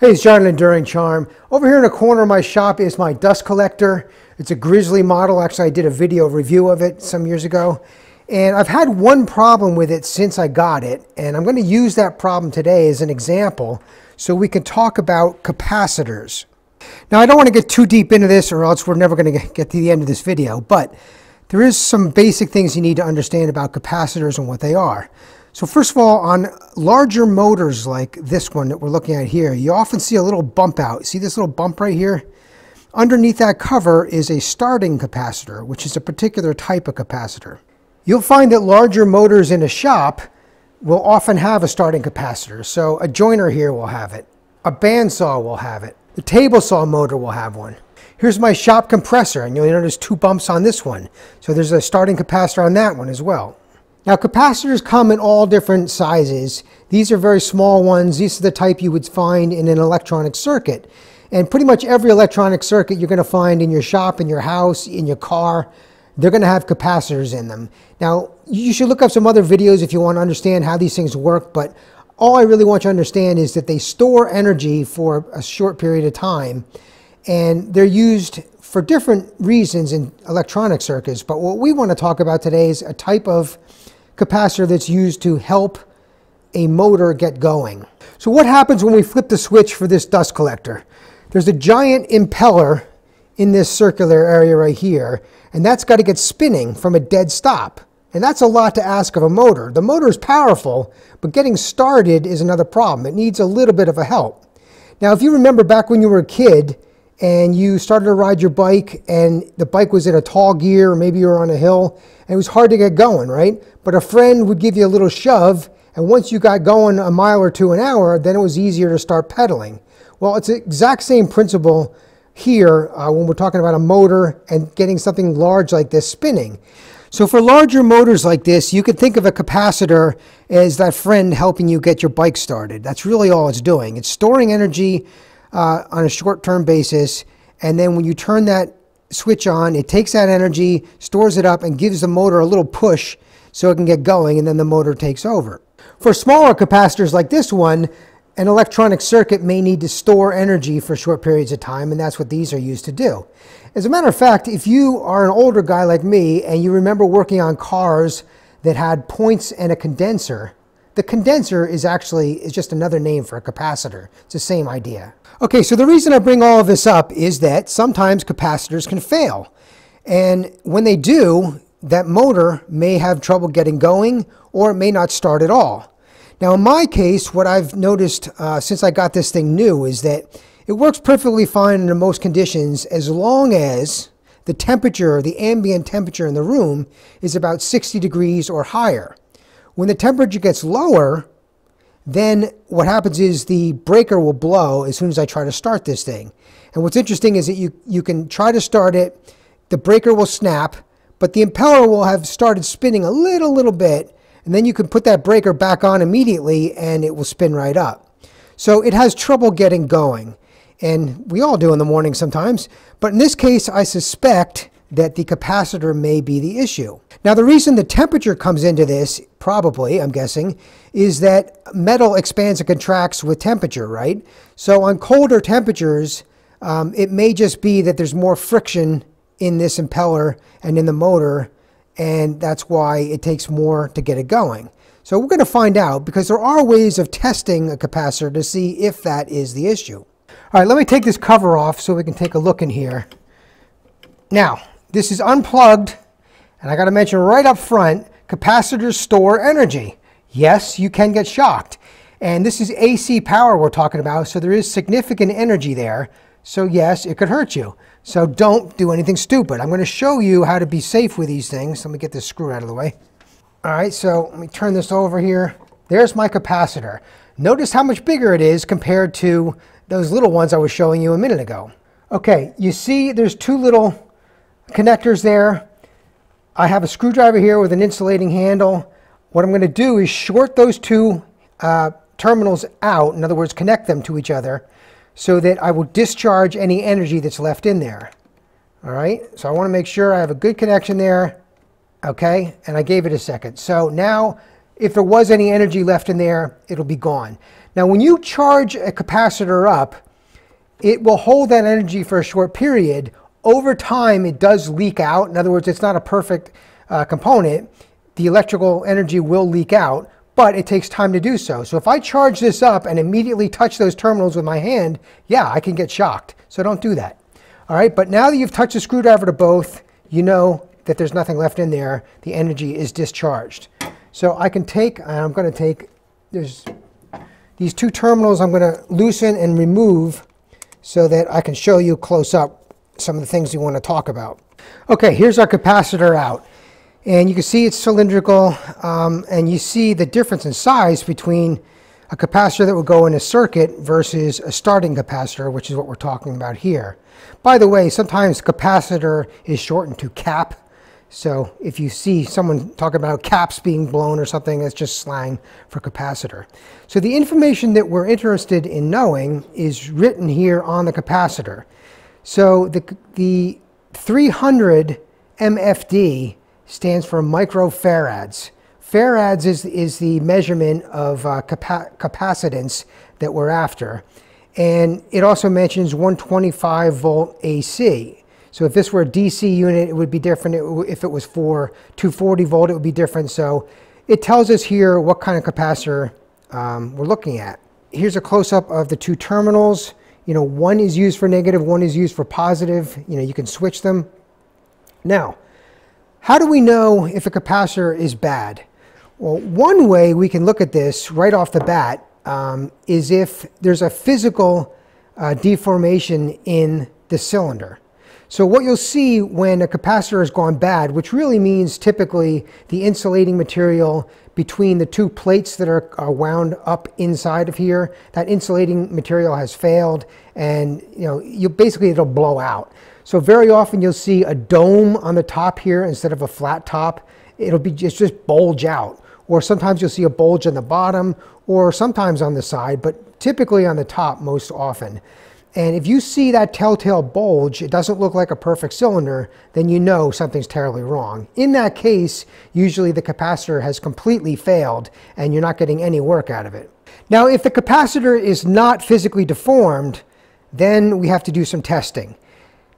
Hey, it's John at Enduring Charm. Over here in the corner of my shop is my dust collector. It's a Grizzly model. Actually, I did a video review of it some years ago. And I've had one problem with it since I got it. And I'm going to use that problem today as an example so we can talk about capacitors. Now, I don't want to get too deep into this or else we're never going to get to the end of this video. But there is some basic things you need to understand about capacitors and what they are. So first of all, on larger motors like this one that we're looking at here, you often see a little bump out. See this little bump right here? Underneath that cover is a starting capacitor, which is a particular type of capacitor. You'll find that larger motors in a shop will often have a starting capacitor. So a joiner here will have it. A bandsaw will have it. The table saw motor will have one. Here's my shop compressor, and you'll notice two bumps on this one. So there's a starting capacitor on that one as well. Now, capacitors come in all different sizes. These are very small ones. These are the type you would find in an electronic circuit. And pretty much every electronic circuit you're going to find in your shop, in your house, in your car, they're going to have capacitors in them. Now, you should look up some other videos if you want to understand how these things work, but all I really want you to understand is that they store energy for a short period of time, and they're used for different reasons in electronic circuits. But what we want to talk about today is a type of capacitor that's used to help a motor get going. So what happens when we flip the switch for this dust collector? There's a giant impeller in this circular area right here, and that's got to get spinning from a dead stop. And that's a lot to ask of a motor. The motor is powerful, but getting started is another problem. It needs a little bit of a help. Now, if you remember back when you were a kid and you started to ride your bike, and the bike was in a tall gear, or maybe you were on a hill, and it was hard to get going, right? But a friend would give you a little shove, and once you got going a mile or two an hour, then it was easier to start pedaling. Well, it's the exact same principle here when we're talking about a motor and getting something large like this spinning. So for larger motors like this, you can think of a capacitor as that friend helping you get your bike started. That's really all it's doing. It's storing energy on a short-term basis, and then when you turn that switch on, it takes that energy, stores it up, and gives the motor a little push so it can get going, and then the motor takes over. For smaller capacitors like this one, an electronic circuit may need to store energy for short periods of time, and that's what these are used to do. As a matter of fact, if you are an older guy like me and you remember working on cars that had points and a condenser, the condenser is just another name for a capacitor. It's the same idea. Okay, so the reason I bring all of this up is that sometimes capacitors can fail. And when they do, that motor may have trouble getting going, or it may not start at all. Now, in my case, what I've noticed since I got this thing new is that it works perfectly fine under most conditions as long as the temperature, the ambient temperature in the room, is about 60 degrees or higher. When the temperature gets lower, then what happens is the breaker will blow as soon as I try to start this thing. And what's interesting is that you can try to start it, the breaker will snap, but the impeller will have started spinning a little bit, and then you can put that breaker back on immediately and it will spin right up. So it has trouble getting going, and we all do in the morning sometimes, but in this case I suspect that the capacitor may be the issue. Now, the reason the temperature comes into this, probably, I'm guessing, is that metal expands and contracts with temperature, right? So on colder temperatures, it may just be that there's more friction in this impeller and in the motor, and that's why it takes more to get it going. So we're going to find out, because there are ways of testing a capacitor to see if that is the issue. All right, let me take this cover off so we can take a look in here. Now, this is unplugged, and I got to mention right up front, capacitors store energy. Yes, you can get shocked. And this is AC power we're talking about, so there is significant energy there. So yes, it could hurt you. So don't do anything stupid. I'm going to show you how to be safe with these things. Let me get this screw out of the way. All right, so let me turn this over here. There's my capacitor. Notice how much bigger it is compared to those little ones I was showing you a minute ago. Okay, you see there's two little connectors there. I have a screwdriver here with an insulating handle. What I'm going to do is short those two terminals out, in other words, connect them to each other, so that I will discharge any energy that's left in there. All right, so I want to make sure I have a good connection there. Okay, and I gave it a second. So now if there was any energy left in there, it'll be gone. Now, when you charge a capacitor up, it will hold that energy for a short period. Over time, it does leak out. In other words, it's not a perfect component. The electrical energy will leak out, but it takes time to do so. So if I charge this up and immediately touch those terminals with my hand, yeah, I can get shocked. So don't do that. All right, but now that you've touched a screwdriver to both, you know that there's nothing left in there. The energy is discharged. So I can take, there's these two terminals I'm going to loosen and remove so that I can show you close up some of the things you want to talk about. Okay, here's our capacitor out. And you can see it's cylindrical, and you see the difference in size between a capacitor that would go in a circuit versus a starting capacitor, which is what we're talking about here. By the way, sometimes capacitor is shortened to cap. So if you see someone talking about caps being blown or something, that's just slang for capacitor. So the information that we're interested in knowing is written here on the capacitor. So the 300 MFD stands for microfarads. Farads is the measurement of capacitance that we're after. And it also mentions 125 volt AC. So if this were a DC unit, it would be different. If it was for 240 volt, it would be different. So it tells us here what kind of capacitor we're looking at. Here's a close-up of the two terminals. You know, one is used for negative, one is used for positive. You know, you can switch them. Now, how do we know if a capacitor is bad? Well, one way we can look at this right off the bat is if there's a physical deformation in the cylinder. So what you'll see when a capacitor has gone bad, which really means typically the insulating material between the two plates that are wound up inside of here, that insulating material has failed, and basically it'll blow out. So very often you'll see a dome on the top here instead of a flat top. It'll be just bulge out. Or sometimes you'll see a bulge on the bottom, or sometimes on the side, but typically on the top most often. And if you see that telltale bulge, it doesn't look like a perfect cylinder, then you know something's terribly wrong. In that case, usually the capacitor has completely failed and you're not getting any work out of it. Now, if the capacitor is not physically deformed, then we have to do some testing.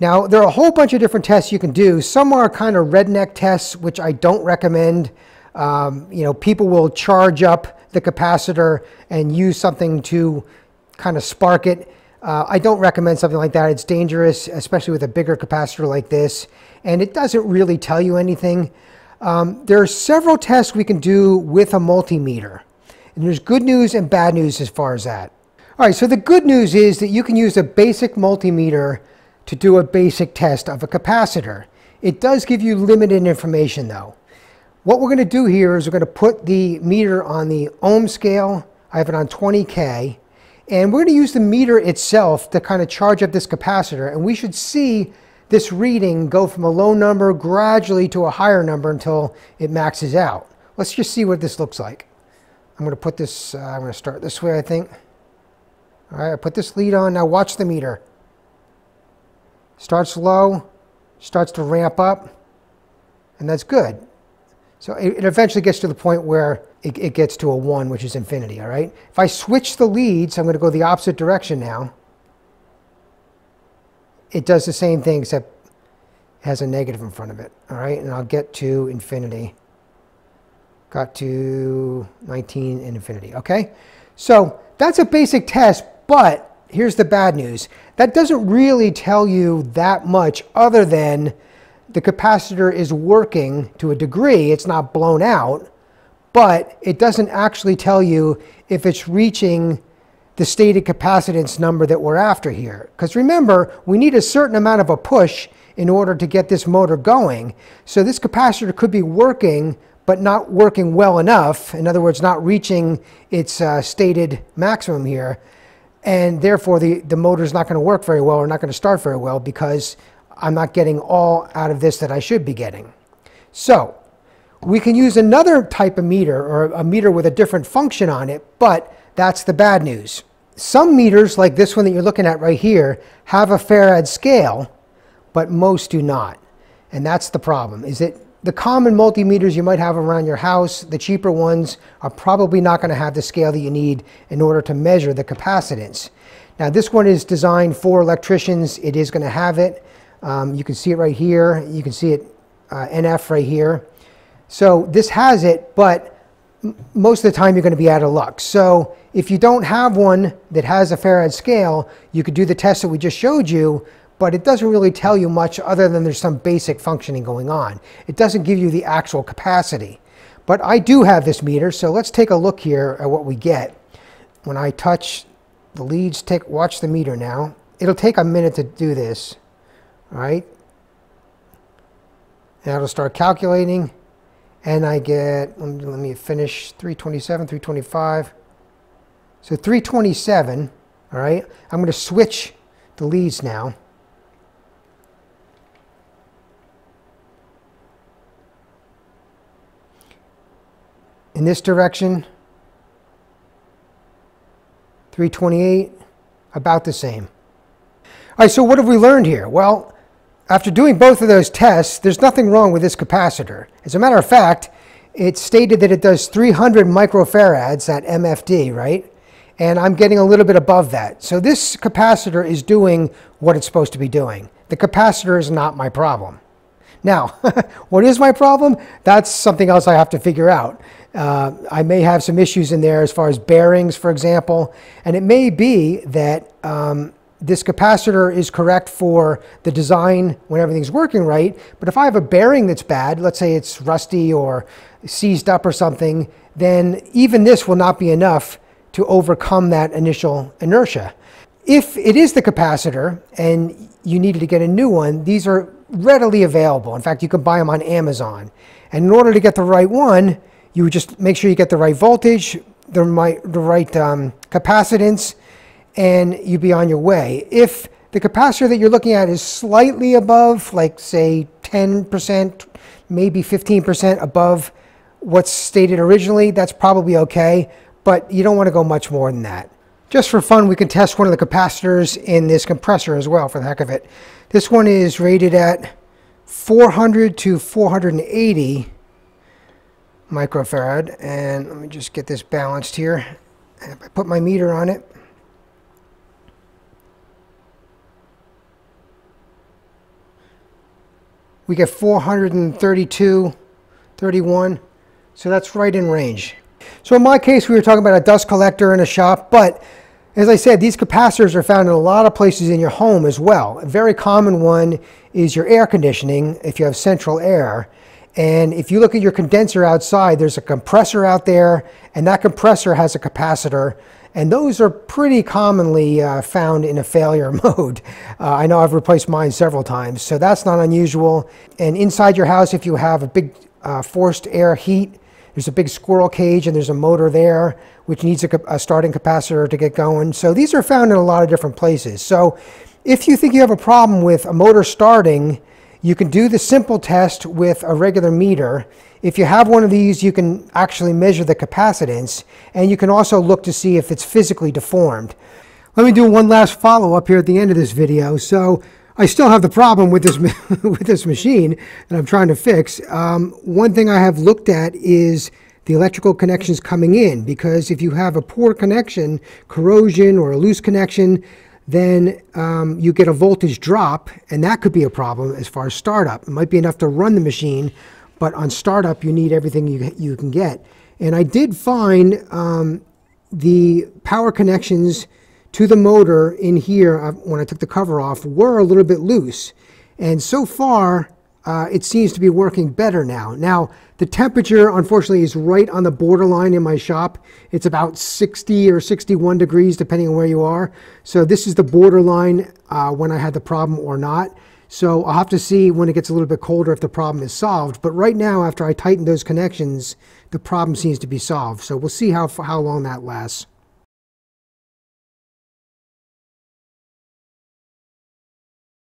Now, there are a whole bunch of different tests you can do. Some are kind of redneck tests, which I don't recommend. You know, people will charge up the capacitor and use something to kind of spark it. I don't recommend something like that. It's dangerous, especially with a bigger capacitor like this, and it doesn't really tell you anything. There are several tests we can do with a multimeter, and there's good news and bad news as far as that. All right, so the good news is that you can use a basic multimeter to do a basic test of a capacitor. It does give you limited information, though. What we're going to do here is we're going to put the meter on the ohm scale. I have it on 20K. And we're going to use the meter itself to kind of charge up this capacitor, and we should see this reading go from a low number gradually to a higher number until it maxes out. Let's just see what this looks like. I'm going to put this, I'm going to start this way, I think. All right, I put this lead on. Now watch the meter. Starts low, starts to ramp up, and that's good. So it eventually gets to the point where it gets to a 1, which is infinity, all right? If I switch the leads, I'm going to go the opposite direction now. It does the same thing, except it has a negative in front of it, all right? And I'll get to infinity. Got to 19 and infinity, okay? So that's a basic test, but here's the bad news. That doesn't really tell you that much other than the capacitor is working to a degree. It's not blown out, but it doesn't actually tell you if it's reaching the stated capacitance number that we're after here. Because remember, we need a certain amount of a push in order to get this motor going. So this capacitor could be working, but not working well enough. In other words, not reaching its stated maximum here. And therefore, the motor's not going to work very well, or not going to start very well, because I'm not getting all out of this that I should be getting. So we can use another type of meter, or a meter with a different function on it, but that's the bad news. Some meters, like this one that you're looking at right here, have a farad scale, but most do not. And that's the problem, is that The common multimeters you might have around your house, the cheaper ones, are probably not going to have the scale that you need in order to measure the capacitance. Now this one is designed for electricians. It is going to have it. You can see it right here. You can see it NF right here. So this has it, but most of the time you're going to be out of luck. So if you don't have one that has a Farad scale, you could do the test that we just showed you, but it doesn't really tell you much other than there's some basic functioning going on. It doesn't give you the actual capacity. But I do have this meter, so let's take a look here at what we get. When I touch the leads, watch the meter now. It'll take a minute to do this, all right? Now it'll start calculating, and I get, let me finish, 327, 325. So 327, all right? I'm gonna switch the leads now. In this direction, 328, about the same. All right, so what have we learned here? Well, after doing both of those tests, there's nothing wrong with this capacitor. As a matter of fact, it's stated that it does 300 microfarads at MFD, right? And I'm getting a little bit above that. So this capacitor is doing what it's supposed to be doing. The capacitor is not my problem. Now, what is my problem? That's something else I have to figure out. I may have some issues in there as far as bearings, for example, and it may be that this capacitor is correct for the design when everything's working right, but if I have a bearing that's bad, let's say it's rusty or seized up or something, then even this will not be enough to overcome that initial inertia. If it is the capacitor and you needed to get a new one, these are readily available. In fact, you can buy them on Amazon. And in order to get the right one, you would just make sure you get the right voltage, the right capacitance, and you'd be on your way. If the capacitor that you're looking at is slightly above, like say 10%, maybe 15% above what's stated originally, that's probably okay, but you don't want to go much more than that. Just for fun, we can test one of the capacitors in this compressor as well, for the heck of it. This one is rated at 400 to 480 microfarad, and let me just get this balanced here. If I put my meter on it, we get 432.31, so that's right in range. So in my case, we were talking about a dust collector in a shop, but as I said, these capacitors are found in a lot of places in your home as well. A very common one is your air conditioning, if you have central air. And if you look at your condenser outside, there's a compressor out there, and that compressor has a capacitor, and those are pretty commonly found in a failure mode. I know I've replaced mine several times, so that's not unusual. And inside your house, if you have a big forced air heat, there's a big squirrel cage and there's a motor there which needs a starting capacitor to get going. So these are found in a lot of different places. So if you think you have a problem with a motor starting, you can do the simple test with a regular meter. If you have one of these, you can actually measure the capacitance, and you can also look to see if it's physically deformed. Let me do one last follow-up here at the end of this video. So I still have the problem with this machine that I'm trying to fix. One thing I have looked at is the electrical connections coming in, because if you have a poor connection, corrosion or a loose connection, then you get a voltage drop, and that could be a problem as far as startup. It might be enough to run the machine, but on startup you need everything you can get. And I did find the power connections to the motor in here, when I took the cover off, were a little bit loose. And so far, it seems to be working better now. Now, the temperature, unfortunately, is right on the borderline in my shop. It's about 60 or 61 degrees, depending on where you are. So this is the borderline when I had the problem or not. So I'll have to see when it gets a little bit colder if the problem is solved. But right now, after I tighten those connections, the problem seems to be solved. So we'll see how long that lasts.